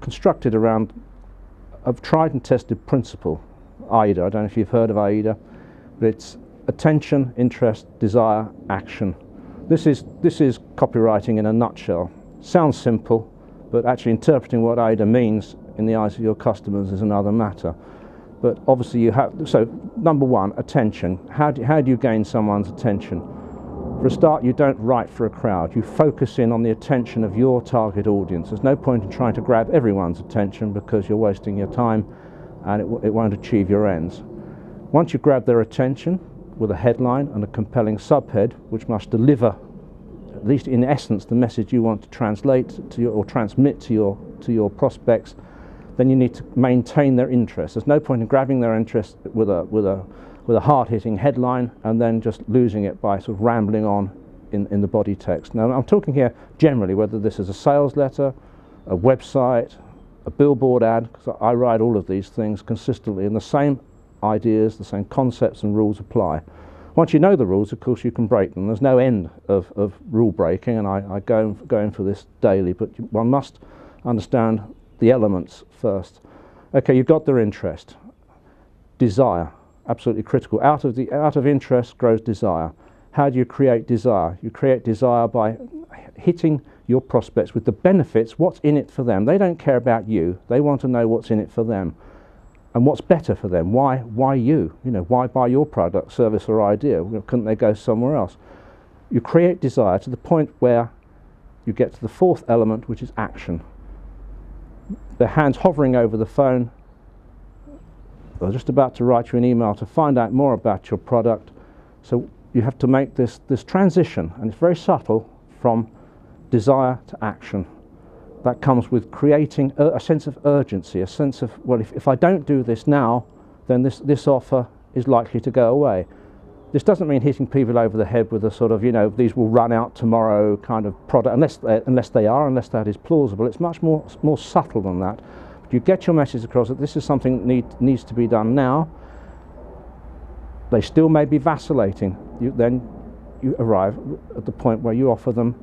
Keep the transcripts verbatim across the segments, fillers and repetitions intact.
constructed around a tried and tested principle, AIDA. I don't know if you've heard of AIDA, but it's attention, interest, desire, action. This is, this is copywriting in a nutshell. Sounds simple, but actually interpreting what AIDA means in the eyes of your customers is another matter. But obviously you have, so number one, attention. How do, how do you gain someone's attention? For a start, you don't write for a crowd. You focus in on the attention of your target audience. There's no point in trying to grab everyone's attention because you're wasting your time and it, it won't achieve your ends. Once you grab their attention with a headline and a compelling subhead, which must deliver, at least in essence, the message you want to translate to your, or transmit to your, to your prospects, then you need to maintain their interest. There's no point in grabbing their interest with a, with a with a hard-hitting headline and then just losing it by sort of rambling on in, in the body text. Now, I'm talking here generally, whether this is a sales letter, a website, a billboard ad, because I write all of these things consistently, and the same ideas, the same concepts and rules apply. Once you know the rules, of course, you can break them. There's no end of, of rule breaking, and I, I go, in, go in for this daily, but one must understand the elements first. Okay, you've got their interest. Desire. Absolutely critical. Out of the out of interest grows desire. How do you create desire? You create desire by hitting your prospects with the benefits, what's in it for them. They don't care about you. They want to know what's in it for them and what's better for them. Why why you? You know, why buy your product, service or idea? Couldn't they go somewhere else? You create desire to the point where you get to the fourth element, which is action. The hands hovering over the phone, I'm just about to write you an email to find out more about your product. So you have to make this, this transition, and it's very subtle, from desire to action. That comes with creating a, a sense of urgency, a sense of, well, if, if I don't do this now, then this, this offer is likely to go away. This doesn't mean hitting people over the head with a sort of, you know, these will run out tomorrow kind of product, unless they, unless they are, unless that is plausible. It's much more, more subtle than that. You get your message across that this is something that need, needs to be done now. They still may be vacillating. You, then you arrive at the point where you offer them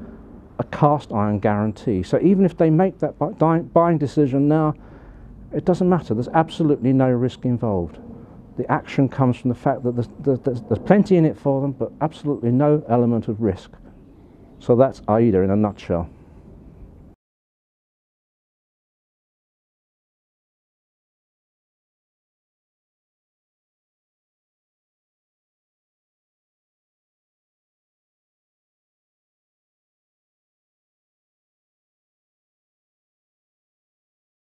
a cast iron guarantee. So even if they make that buying decision now, it doesn't matter. There's absolutely no risk involved. The action comes from the fact that there's, there's, there's plenty in it for them, but absolutely no element of risk. So that's AIDA in a nutshell.